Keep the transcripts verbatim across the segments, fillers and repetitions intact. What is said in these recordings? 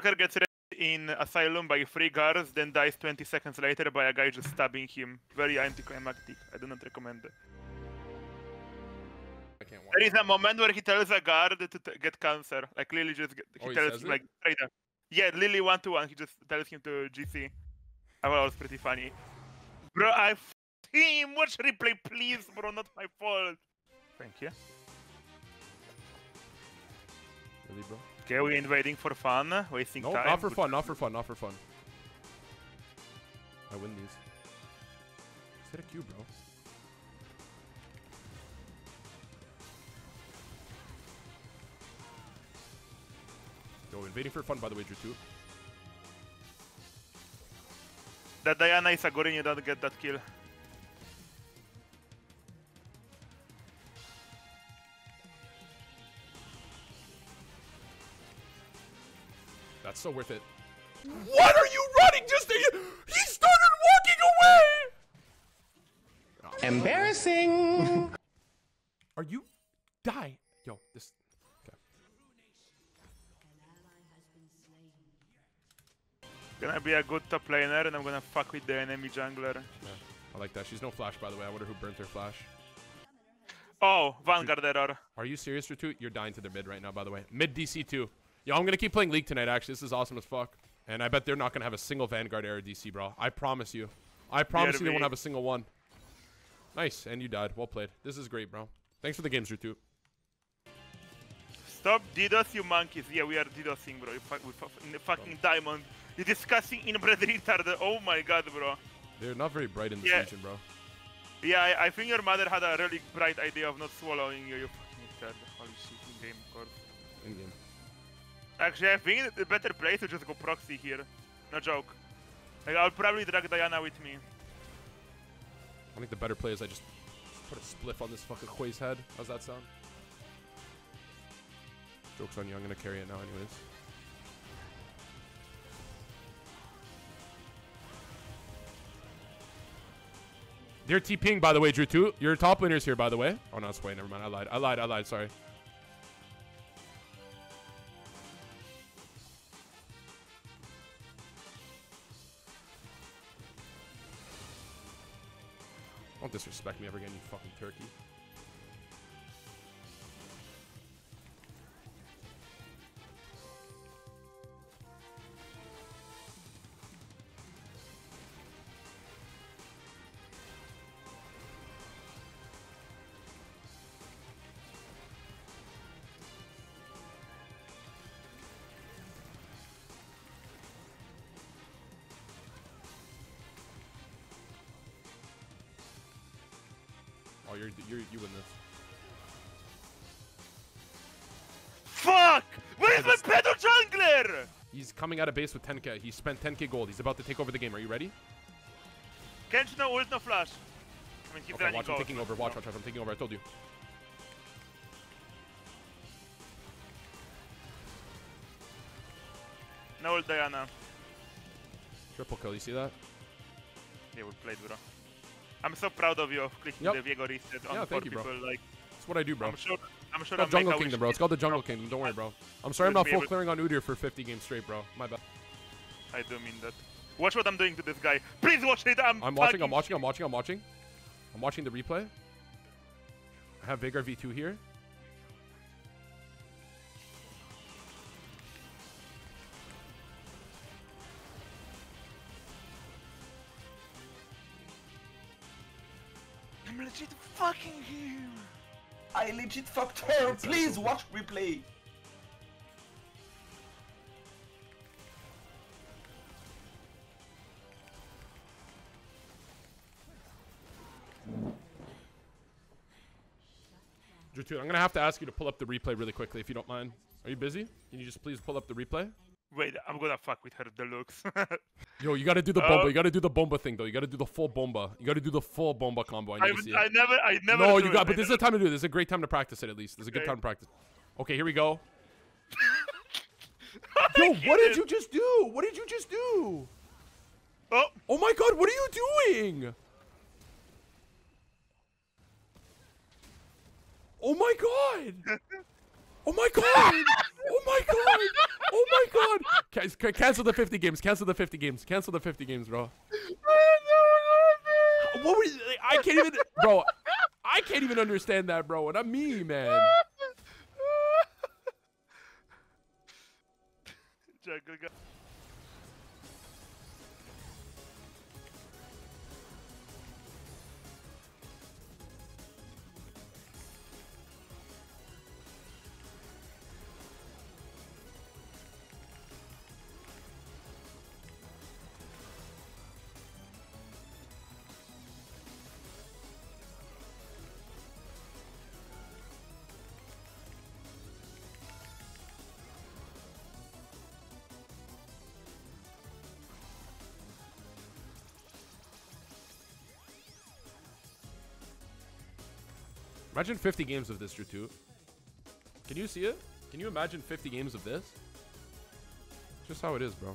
Crocker gets raped in Asylum by three guards, then dies twenty seconds later by a guy just stabbing him. Very anticlimactic. I do not recommend it. I can't watch. There is a moment where he tells a guard to t get cancer. Like Lily just get, he oh, tells he like straight up. Yeah, Lily one to one. He just tells him to G C. I thought it was pretty funny. Bro, I f him. Watch replay, please, bro. Not my fault. Thank you. Really, bro? Okay, we're invading for fun, wasting nope, time. No, not for fun, not for fun, not for fun. I win these. Just hit a Q, bro. Yo, invading for fun, by the way, Drututt. That Diana is a gorin, you don't get that kill. That's so worth it. What are you running? Just to, he started walking away. Embarrassing. Are you die? Yo, this. Okay. Gonna be a good top laner, and I'm gonna fuck with the enemy jungler. Yeah, I like that. She's no flash, by the way. I wonder who burnt her flash. Oh, Vanguard error. Are you serious, Drututt? You're dying to their mid right now, by the way. Mid D C too. Yo, I'm going to keep playing League tonight, actually. This is awesome as fuck. And I bet they're not going to have a single Vanguard era D C, bro. I promise you. I promise you they won't have a single one. Nice. And you died. Well played. This is great, bro. Thanks for the games, Drututt. Stop DDoS, you monkeys. Yeah, we are DDoSing, bro. You fuck, we fuck, in the fucking oh. diamond. You're discussing inbred retard. Oh my god, bro. They're not very bright in this yeah. region, bro. Yeah, I, I think your mother had a really bright idea of not swallowing you, you fucking retard. Holy shit, in-game, of course. In-game. Actually, I think the better place to just go proxy here. No joke. Like, I'll probably drag Diana with me. I think the better play is I just put a spliff on this fucking Quay's head. How's that sound? Joke's on you. I'm gonna carry it now, anyways. They're TPing, by the way, Drututt. Your top laner's here, by the way. Oh, no, it's Quay. Never mind. I lied. I lied. I lied. Sorry. Don't disrespect me ever again, you fucking turkey. Oh, you're, you're, you win this. Fuck! Where's my pedo jungler? He's coming out of base with ten K. He spent ten K gold. He's about to take over the game. Are you ready? Kench, no ult, no flash. I mean, keep okay, watch, I'm taking over. Watch, watch, watch. I'm taking over. I told you. No ult, Diana. Triple kill. You see that? Yeah, we played, bro. I'm so proud of you of clicking yep. the Viego reset on yeah, four you, people. Bro. Like, that's what I do, bro. I'm sure. I'm sure. It's called Jungle Kingdom, bro. It's called the Jungle Kingdom. Don't worry, bro. I'm sorry, I'm not full clearing on Udyr for fifty games straight, bro. My bad. I do mean that. Watch what I'm doing to this guy. Please watch it. I'm. I'm watching. I'm watching. I'm watching. I'm watching. I'm watching the replay. I have Vanguard V two here. I'm legit fucking you! I legit fucked her! Please watch replay! Drututt, I'm gonna have to ask you to pull up the replay really quickly if you don't mind. Are you busy? Can you just please pull up the replay? Wait, I'm gonna fuck with her deluxe. Yo, you gotta do the bomba. You gotta do the bomba thing, though. You gotta do the full bomba. You gotta do the full bomba combo. I, I, see I never, I never. No, you got. It. But I this never. is a time to do it. This is a great time to practice it. At least this okay. is a good time to practice. Okay, here we go. Yo, what did it. you just do? What did you just do? Oh, oh my God, what are you doing? Oh my God. Oh my god! Oh my god! Oh my god! Guys, cancel the fifty games. Cancel the fifty games. Cancel the fifty games, bro. What were you, like, I can't even, bro. I can't even understand that, bro. And I'm me, man. Imagine fifty games of this, Drututt. Can you see it? Can you imagine fifty games of this? Just how it is, bro.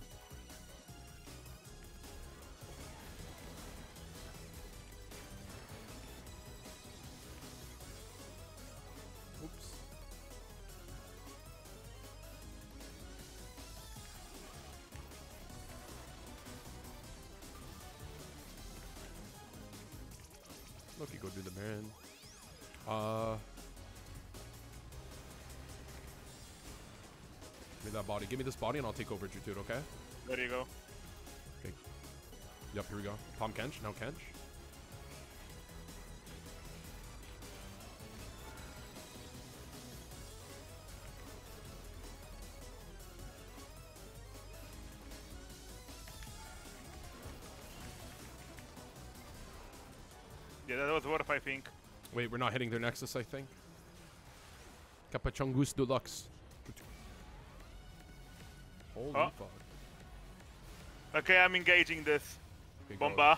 Oops. Look, you go do the man. Uh, give me that body. Give me this body and I'll take over Drututt, okay? There you go. Okay. Yep, here we go. Tom Kench, now Kench. Yeah, that was worth, I think. Wait, we're not hitting their nexus, I think. Capachongus Deluxe. Holy oh. fuck. Okay, I'm engaging this. Okay, Bomba.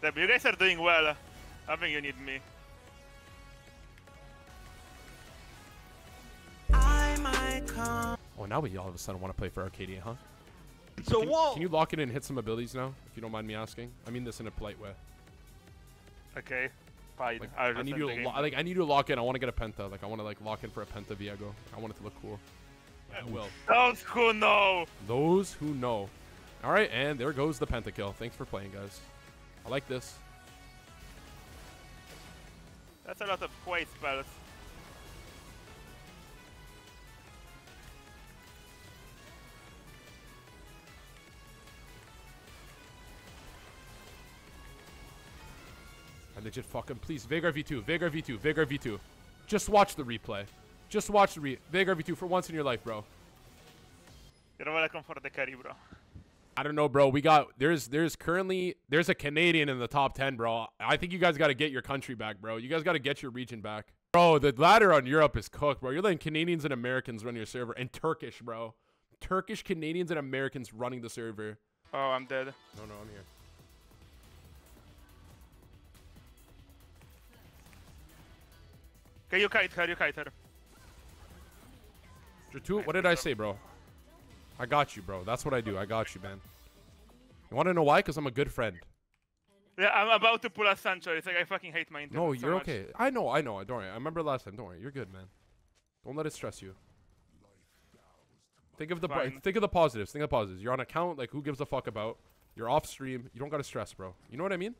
Damn, you guys are doing well. I think you need me. I might come. Oh, now we all of a sudden want to play for Arcadia, huh? So can, whoa. Can you lock it in and hit some abilities now, if you don't mind me asking? I mean this in a polite way. Okay, fine. Like, I, I need you to like I need you to lock in. I want to get a penta. Like I want to like lock in for a penta Viego. I want it to look cool. I will. Those who know. Those who know. All right, and there goes the penta kill. Thanks for playing, guys. I like this. That's a lot of quake spells. I legit fucking please. Vanguard V two, Vanguard V two, Vanguard V two. Just watch the replay. Just watch the re Vanguard V two for once in your life, bro. You don't want to come for the carry, bro. I don't know, bro. We got there's there's currently there's a Canadian in the top ten, bro. I think you guys got to get your country back, bro. You guys got to get your region back, bro. The ladder on Europe is cooked, bro. You're letting Canadians and Americans run your server and Turkish, bro. Turkish, Canadians, and Americans running the server. Oh, I'm dead. No, no, I'm here. Okay, you kite her, you kite her. Drututt, what did I say, bro? I got you, bro. That's what I do. I got you, man. You want to know why? Because I'm a good friend. Yeah, I'm about to pull a Sancho. It's like I fucking hate my internet. No, you're so okay. I know, I know. Don't worry. I remember last time. Don't worry. You're good, man. Don't let it stress you. Think of the Fine. think of the positives. Think of the positives. You're on account. Like, who gives a fuck about? You're off stream. You don't got to stress, bro. You know what I mean?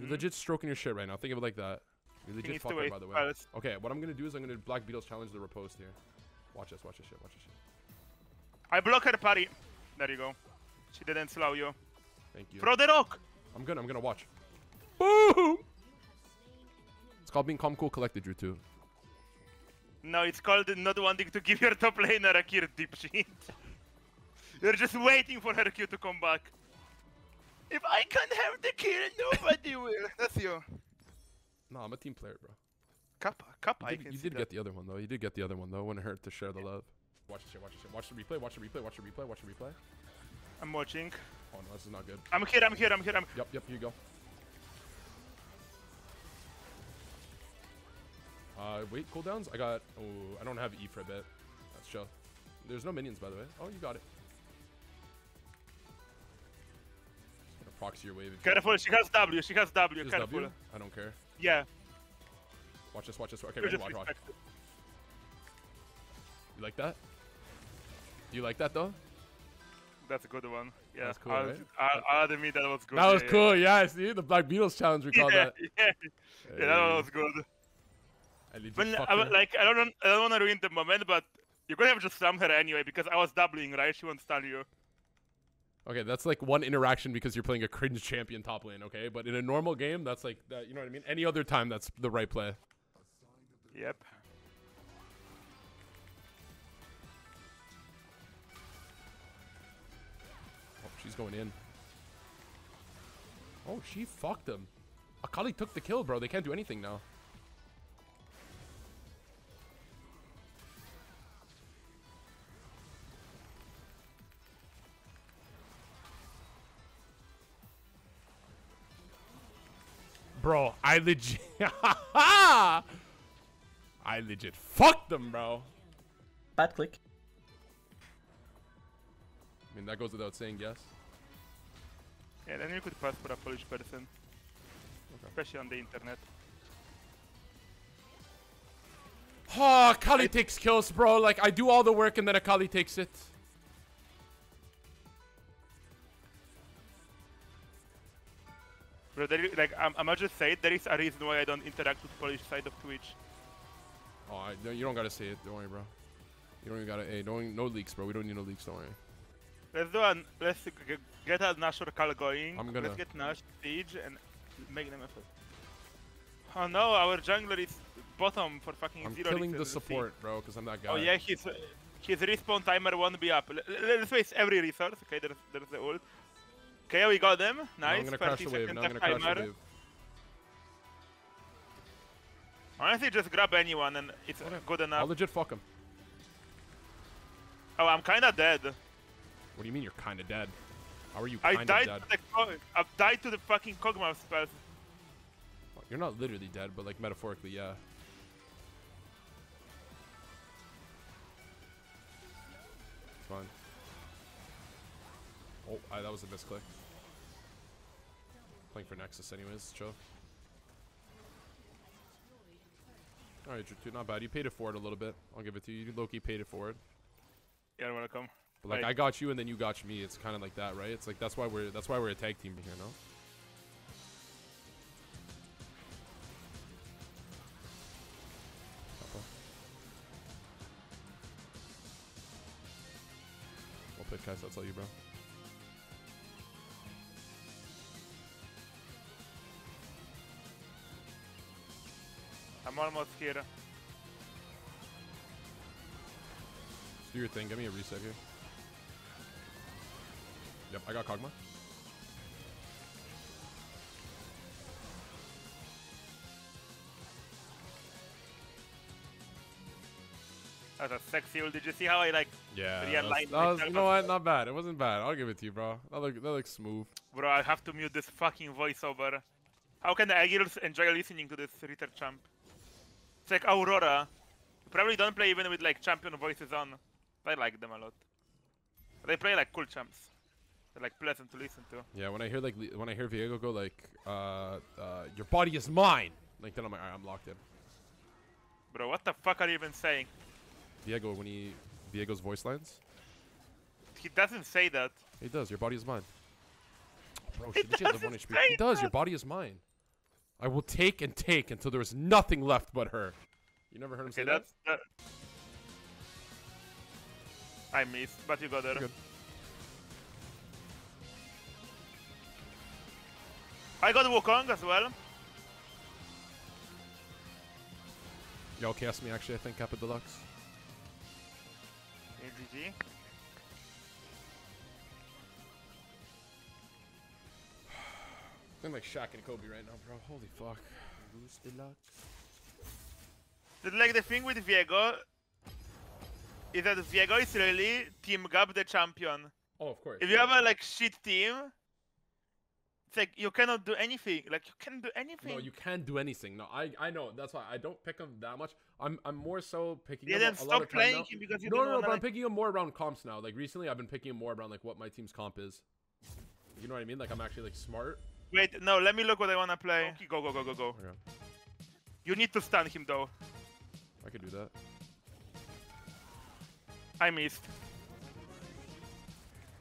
You're legit stroking your shit right now. Think of it like that. You're legit fucking, by the way. Okay, what I'm gonna do is I'm gonna Black Beatles challenge the riposte here. Watch this, watch this shit, watch this shit. I block her parry. There you go. She didn't slow you. Thank you. Throw the rock! I'm gonna, I'm gonna watch. Boom! It's called being calm, cool, collected, Drututt. No, it's called not wanting to give your top laner a cure, dipshit. You're just waiting for her Q to come back. If I can't have the kill, nobody will. That's you. No, I'm a team player, bro. Kappa, Kappa. You did, I can you did get that. the other one though. You did get the other one though. Wouldn't hurt to share the love. Watch the shit. Watch the shit. Watch the replay. Watch the replay. Watch the replay. Watch the replay. I'm watching. Oh no, this is not good. I'm here. I'm here. I'm here. I'm. Yep. Yep. Here you go. Uh, wait. Cooldowns. I got. Oh, I don't have E for a bit. That's chill. There's no minions, by the way. Oh, you got it. proxy your wave. Careful, you she has W, she has W, she careful. W? I don't care. Yeah. Watch this, watch this. Okay, wait, watch, watch. You like that? Do you like that though? That's a good one. Yeah. That's cool, I'll, right? I'll, I'll admit that was good. That was yeah, cool, yeah. yeah. See, the Black Beatles challenge, we yeah, called that. Yeah, hey. yeah, that was good. When, I, like, I don't, I don't want to ruin the moment, but you're gonna have to slam her anyway because I was doubling, right? She won't stun you. Okay, that's like one interaction because you're playing a cringe champion top lane, okay? But in a normal game, that's like, that, you know what I mean? Any other time, that's the right play. Yep. Oh, she's going in. Oh, she fucked him. Akali took the kill, bro. They can't do anything now. Bro, I legit, I legit fucked them, bro. Bad click. I mean, that goes without saying, yes. Yeah, then you could pass for a Polish person, okay, especially on the internet. Oh, Akali takes kills, bro. Like, I do all the work and then Akali takes it. Bro, there, like, I'm, I'm not just saying, there is a reason why I don't interact with Polish side of Twitch. Oh, I, no, you don't gotta say it. Don't worry, bro. You don't even gotta. Hey, don't, no leaks, bro. We don't need no leaks. Don't worry. Let's do an. Let's get a Nash or Kal going. I'm gonna. Let's get Nash, Siege, and make them effort. Oh no, our jungler is bottom for fucking I'm zero. I'm killing the support, C. bro, because I'm that guy. Oh yeah, his, his respawn timer won't be up. Let's waste every resource. Okay, there's, there's the ult. Okay, we got them. Nice. I'm gonna crash the wave. I'm gonna crash the wave. Honestly, just grab anyone and it's okay. good enough. I'll legit fuck him. Oh, I'm kinda dead. What do you mean you're kinda dead? How are you kinda I died dead? The, I've died to the fucking Kog'Maw spells. Well, you're not literally dead, but like metaphorically, yeah. It's fine. Oh, I, that was a misclick. Playing for Nexus anyways, chill. Alright, Drututt, not bad. You paid it forward a little bit. I'll give it to you. You low-key paid it forward. Yeah, I don't wanna come. But like, like I got you and then you got me. It's kinda like that, right? It's like that's why we're that's why we're a tag team here, no? Well played, guys, that's all you, bro. I'm almost here. Let's do your thing. Give me a reset here. Yep, I got Kog'Maw. That was a sexy ult. Did you see how I like? Yeah. That was, that was, you know what? Not bad. It wasn't bad. I'll give it to you, bro. That look, that looks smooth. Bro, I have to mute this fucking voiceover. How can the Aguilers enjoy listening to this retard champ? It's like Aurora. You probably don't play even with like champion voices on. I like them a lot. They play like cool champs. They're like pleasant to listen to. Yeah, when I hear like when I hear Viego go like, uh, uh, "Your body is mine," like then I'm like, alright, I'm locked in. Bro, what the fuck are you even saying? Viego, when he Viego's voice lines. He doesn't say that. He does. Your body is mine. Bro, she legit has one H P. He does. That. Your body is mine. I will take and take until there is nothing left but her. You never heard him okay, say that's, that? that? I missed, but you got there. I got Wukong as well. Y'all cast me, actually, I think, Kappa Deluxe. G G. I'm like Shaq and Kobe right now, bro. Holy fuck. Who's the luck? But like the thing with Viego is that Viego is really team Gap the champion. Oh, of course. If yeah. you have a like shit team, it's like you cannot do anything. Like you can't do anything. No, you can't do anything. No, I I know. That's why I don't pick him that much. I'm I'm more so picking. Yeah, him then a stop lot of time playing now. him because you no, don't. No, no, but like... I'm picking him more around comps now. Like recently, I've been picking him more around like what my team's comp is. You know what I mean? Like, I'm actually, like, smart. Wait, no, let me look what I want to play. Okay, go, go, go, go, go. Okay. You need to stun him, though. I could do that. I missed.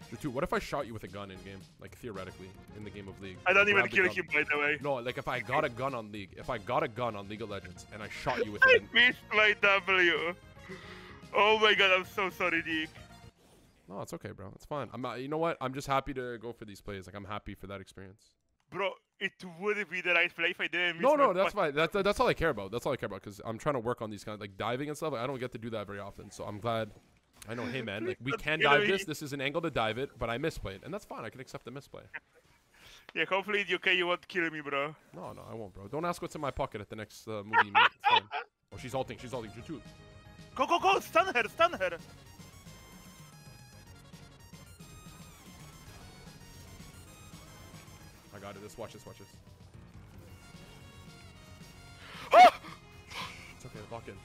Drututt, what if I shot you with a gun in-game? Like, theoretically, in the game of League. I don't even kill him, by the way. No, like, if I got a gun on League, if I got a gun on League of Legends, and I shot you with it. I missed my W. Oh my god, I'm so sorry, Deke. No, it's okay, bro. It's fine. I'm not, you know what? I'm just happy to go for these plays. Like, I'm happy for that experience. Bro, it would be the right play if I didn't miss No, no, that's fine. That's, that's all I care about. That's all I care about, because I'm trying to work on these kind of, like, diving and stuff. Like, I don't get to do that very often, so I'm glad. I know, hey, man, like, we can dive this. This is an angle to dive it, but I misplayed, and that's fine. I can accept the misplay. Yeah, hopefully in U K you won't kill me, bro. No, no, I won't, bro. Don't ask what's in my pocket at the next uh, movie. Oh, she's ulting. She's ulting. Drututt. Go, go, go! Stun her! Stun her! I got it. Just watch this. Watch this. Ah! It's okay. Lock in.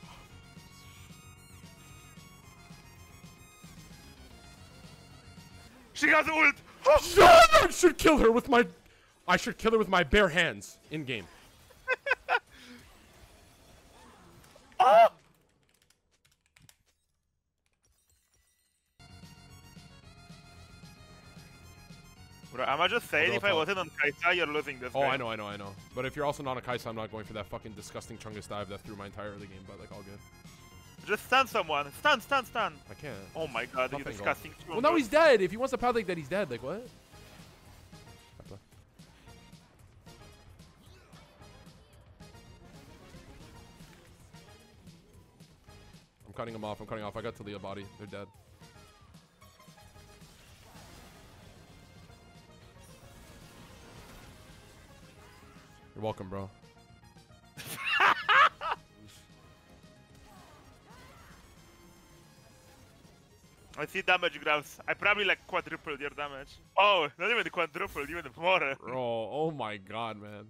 She has ult! Oh. Shut! I should kill her with my... I should kill her with my bare hands in-game. Oh! Bro, am I just saying, if I wasn't on Kai'Sa, you're losing this game. Oh, I know, I know, I know. But if you're also not on Kai'Sa, I'm not going for that fucking disgusting Chungus dive that threw my entire early game, but, like, all good. Just stun someone. Stun, stun, stun. I can't. Oh my god, you're disgusting. Well, now he's dead. If he wants to pad like that, he's dead. Like, what? I'm cutting him off. I'm cutting off. I got Taliyah body. They're dead. You're welcome, bro. I see damage grabs. I probably like quadrupled your damage. Oh, not even quadrupled, even more. Bro, oh my god, man.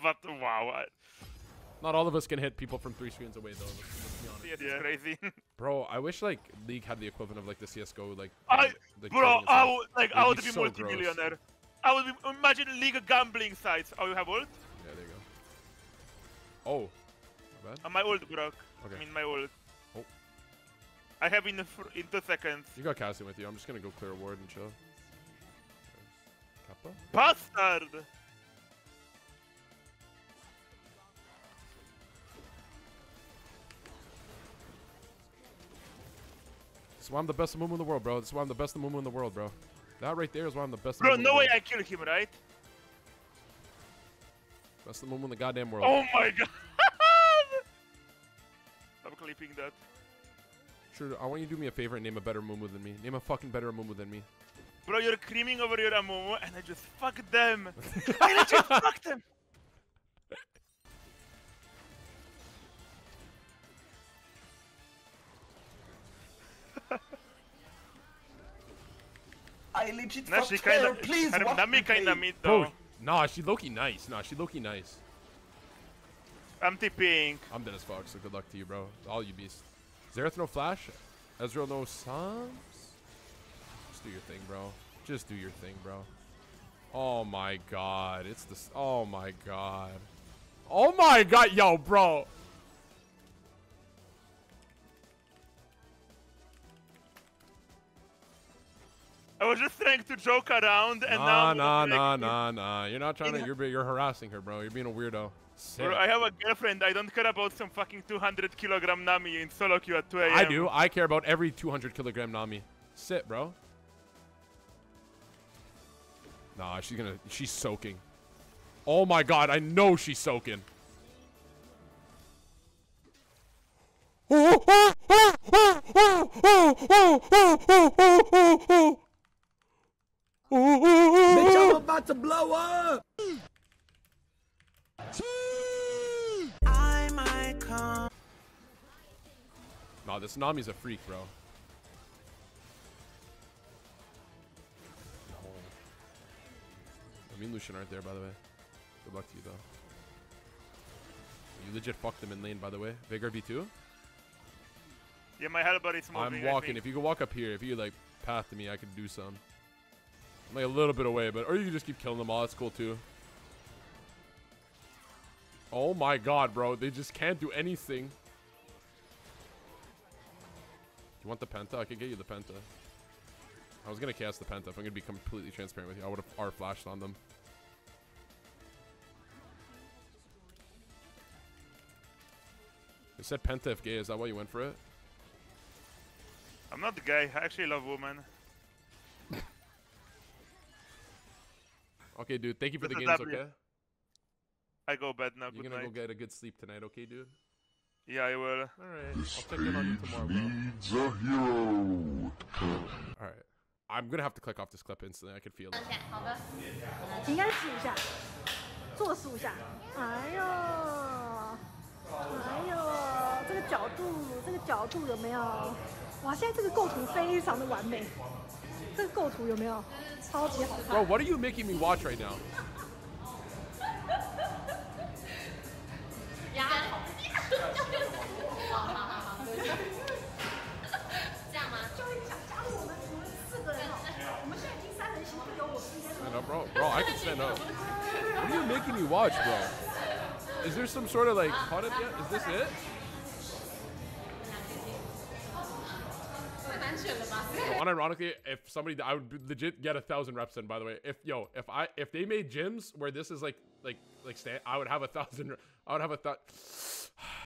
But wow. I... Not all of us can hit people from three screens away, though. Let's be honest. Yeah, crazy. Bro, I wish like League had the equivalent of like the C S G O, like. I, the bro, I would like I would be, be so multi-millionaire. Gross. I would be, imagine League gambling sites. Oh, you have ult? Yeah, there you go. Oh, not bad. Uh, my ult broke. Okay. I mean my ult. I have in, in two seconds. You got Cassian with you. I'm just going to go clear a ward and chill. Kappa? Bastard! That's why I'm the best Amumu in the world, bro. That's why I'm the best Amumu in the world, bro. That right there is why I'm the best Amumu in the world. Bro, no way I kill him, right? Best Amumu in the goddamn world. Oh my god! I'm clipping that. Sure, I want you to do me a favor and name a better Amumu than me. Name a fucking better Amumu than me. Bro, you're creaming over your Amumu and I just fucked them. And I just fucked them. I legit nah, fucked her. Of, Please, her Nami kinda mid though. Nah, she low-key nice. Nah, she low-key nice. I'm TPing. I'm dead as fuck, so good luck to you, bro. All you beasts. Xerath no flash, Ezreal no sums. Just do your thing, bro. Just do your thing, bro. Oh my god, it's this. Oh my god. Oh my god, yo, bro. I was just trying to joke around, and nah, now. Nah, nah, nah, nah. You're not trying to. You're you're harassing her, bro. You're being a weirdo. Sick. Bro, I have a girlfriend. I don't care about some fucking two hundred kilogram Nami in solo queue at two A M I do. I care about every two hundred kilogram Nami. Sit, bro. Nah, she's gonna. She's soaking. Oh my god, I know she's soaking. Oh, oh, oh, oh, oh, oh, oh, oh, oh, oh, oh, oh. Bitch, I'm about to blow up. I might come. Nah, this Nami's a freak, bro. No. I mean, Lucian aren't there, by the way. Good luck to you, though. You legit fucked them in lane, by the way. Vanguard V two? Yeah, my health buddy's moving. I'm walking. If you could walk up here, if you, like, path to me, I could do some. I'm like a little bit away, but or you can just keep killing them all. That's cool too. Oh my god, bro. They just can't do anything. You want the Penta? I can get you the Penta. I was going to cast the Penta. If I'm going to be completely transparent with you, I would have R-flashed on them. They said Penta if gay. Is that why you went for it? I'm not the guy. I actually love women. Okay, dude. Thank you for this the games, w. okay? I go bed now. You're going to go get a good sleep tonight, okay, dude? Yeah, I will. Alright, I'll check in on you tomorrow, bro. Needs a hero. Alright. I'm gonna have to click off this clip instantly, I can feel it. Bro, what are you making me watch right now? Stand up, bro. Bro, I can stand up. What are you making me watch, bro? Is there some sort of like caught up yet? Is this it? Unironically, if somebody, I would legit get a thousand reps in. By the way, if yo, if I, if they made gyms where this is like, like, like, stand, I would have a thousand. I would have a thousand.